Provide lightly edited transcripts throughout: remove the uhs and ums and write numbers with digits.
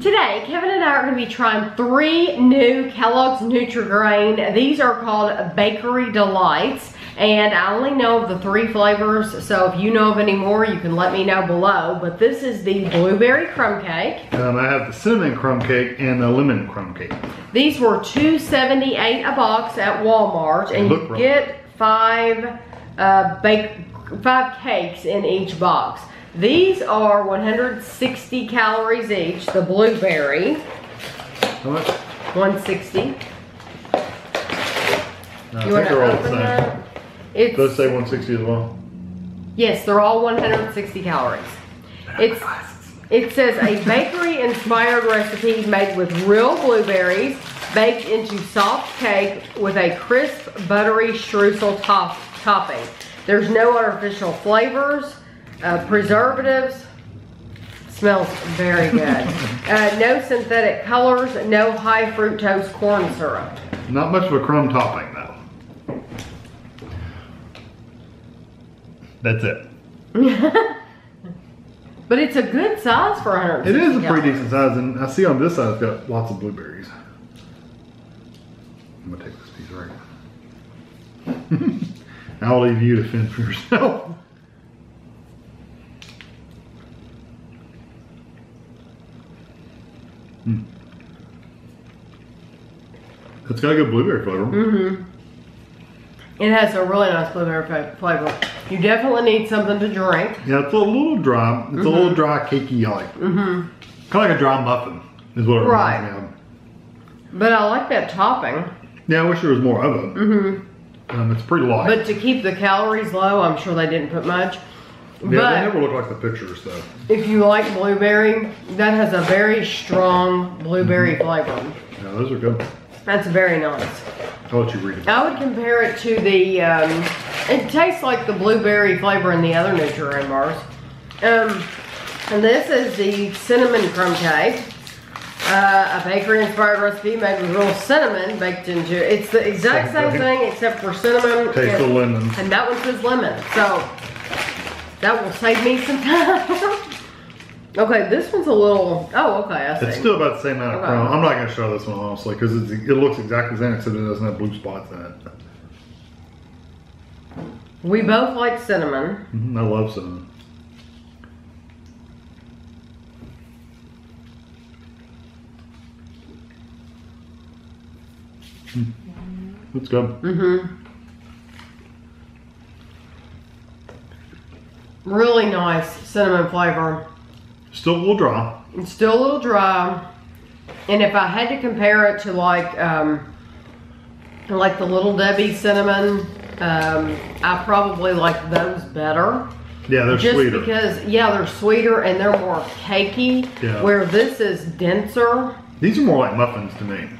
Today, Kevin and I are going to be trying 3 new Kellogg's Nutri-Grain. These are called Bakery Delights, and I only know of the 3 flavors, so if you know of any more, you can let me know below. But this is the blueberry crumb cake. I have the cinnamon crumb cake and the lemon crumb cake. These were $2.78 a box at Walmart, and you get 5 cakes in each box. These are 160 calories each. The blueberry. How much? 160. No, you I think they're all the same. It does say 160 as well. Yes, they're all 160 calories. It says a bakery-inspired recipe made with real blueberries, baked into soft cake with a crisp, buttery streusel topping. There's no artificial flavors. Preservatives. Smells very good. No synthetic colors, no high fructose corn syrup. Not much of a crumb topping though. That's it. But it's a good size for 100. It is a pretty decent size, and I see on this side it's got lots of blueberries. I'm gonna take this piece right now. I'll leave you to fend for yourself. It's got a good blueberry flavor. Mm-hmm. It has a really nice blueberry flavor. You definitely need something to drink. Yeah, it's a little dry. It's a little dry, cakey like. Mm-hmm. Kind of like a dry muffin is what it reminds me of. But I like that topping. Yeah, I wish there was more of it. Mm-hmm. It's pretty light. But to keep the calories low, I'm sure they didn't put much. Yeah, but they never look like the pictures though. If you like blueberry, that has a very strong blueberry flavor. Yeah, those are good. That's very nice. I'll let you read it. I would compare it to the, it tastes like the blueberry flavor in the other Nutri-Grain bars. And this is the cinnamon crumb cake. A bakery-inspired recipe made with real cinnamon baked into it. It's the exact same thing except for cinnamon. Taste the lemon. And that one says lemon. So that will save me some time. Okay, this one's a little, oh, okay, I see. It's still about the same amount of crumb. I'm not going to show this one, honestly, because it looks exactly the same, except it doesn't have blue spots in it. We both like cinnamon. Mm-hmm, I love cinnamon. It's good. Mm-hmm. Really nice cinnamon flavor. Still a little dry. It's still a little dry. And if I had to compare it to like the Little Debbie cinnamon, I probably like those better. Yeah, they're sweeter. Just because, yeah, they're sweeter and they're more cakey, where this is denser. These are more like muffins to me.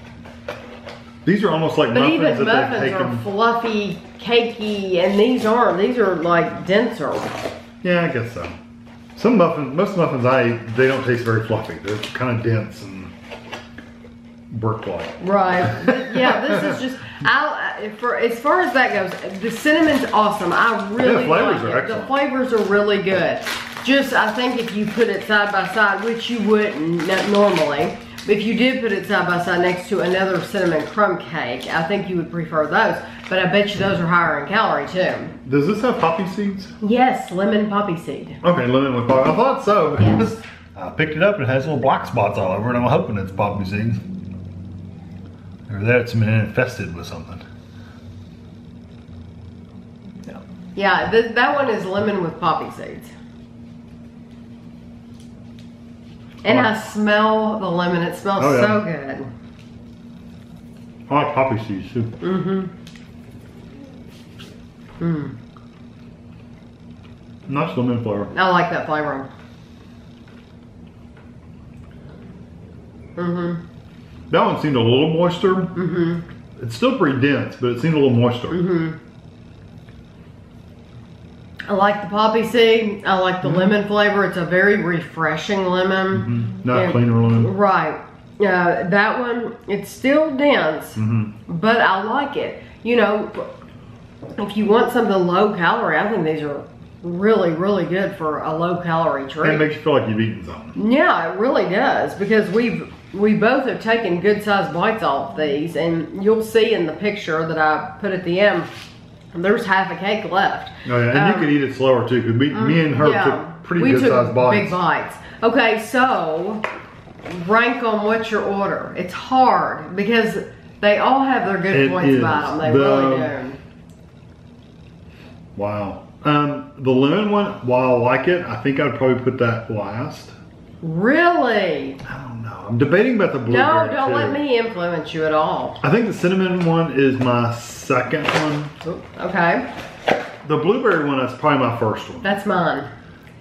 These are almost like muffins. But even muffins are fluffy, cakey, and these aren't. These are like denser. Yeah, I guess so. Some muffins, most muffins I eat, they don't taste very fluffy. They're kind of dense and brick-like. Right. But yeah, this is just, for as far as that goes, the cinnamon's awesome. I really like it. The flavors are really good. Just, I think if you put it side by side, which you wouldn't normally, if you did put it side by side next to another cinnamon crumb cake, I think you would prefer those. But I bet you those are higher in calorie too. Does this have poppy seeds? Yes, lemon poppy seed. Okay, lemon with poppy. I thought so. Yes. I picked it up and it has little black spots all over it. I'm hoping it's poppy seeds. Or that it's been infested with something. No. Yeah, that one is lemon with poppy seeds. And I smell the lemon. It smells so good. I like poppy seeds too. Mm-hmm. Mm. Nice lemon flavor. I like that flavor. Mm-hmm. That one seemed a little moister. Mm-hmm. It's still pretty dense, but it seemed a little moister. Mm-hmm. I like the poppy seed. I like the lemon flavor. It's a very refreshing lemon. Mm-hmm. Not cleaner lemon. Right. That one, it's still dense, but I like it. You know, if you want something low calorie, I think these are really, really good for a low-calorie treat. And it makes you feel like you've eaten something. Yeah, it really does, because we both have taken good-sized bites off these, and you'll see in the picture that I put at the end, there's half a cake left. Oh, yeah, and you can eat it slower, too, because me and her took pretty good-sized bites. Big bites. Okay, so rank on what you order. It's hard, because they all have their good points about them. They really do. Wow. The lemon one, while I like it, I think I'd probably put that last. Really? I don't know. I'm debating about the blueberry. No, don't let me influence you at all. I think the cinnamon one is my second one. Okay. The blueberry one is probably my first one. That's mine.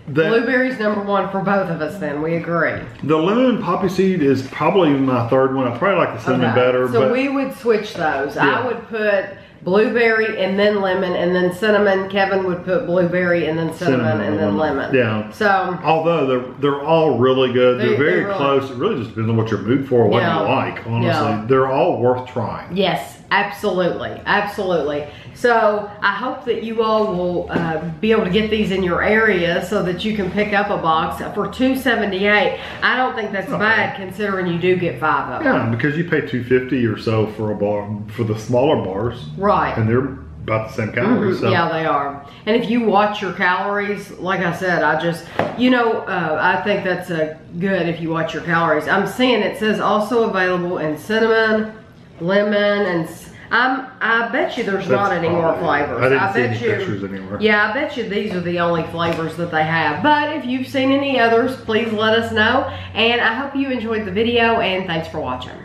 Blueberry's number one for both of us then, we agree. The lemon poppy seed is probably my third one. I probably like the cinnamon better. So we would switch those. Yeah. I would put blueberry and then lemon and then cinnamon. Kevin would put blueberry and then cinnamon and then lemon. Yeah. So although they're all really good. They're very really close. It really just depends on what your mood for, what you like, honestly. Yeah. They're all worth trying. Yes, absolutely. Absolutely. So I hope that you all will be able to get these in your area so that you can pick up a box for $2.78. I don't think that's bad considering you do get 5 of them. Yeah, because you pay $2.50 or so for a bar, for the smaller bars. Right. And they're about the same calories. So. Yeah, they are. And if you watch your calories, like I said, I just, you know, I think that's good if you watch your calories. I'm seeing it says also available in cinnamon, lemon, and I bet you there's not any more flavors. I didn't see any pictures anywhere. Yeah, I bet you these are the only flavors that they have. But if you've seen any others, please let us know. And I hope you enjoyed the video, and thanks for watching.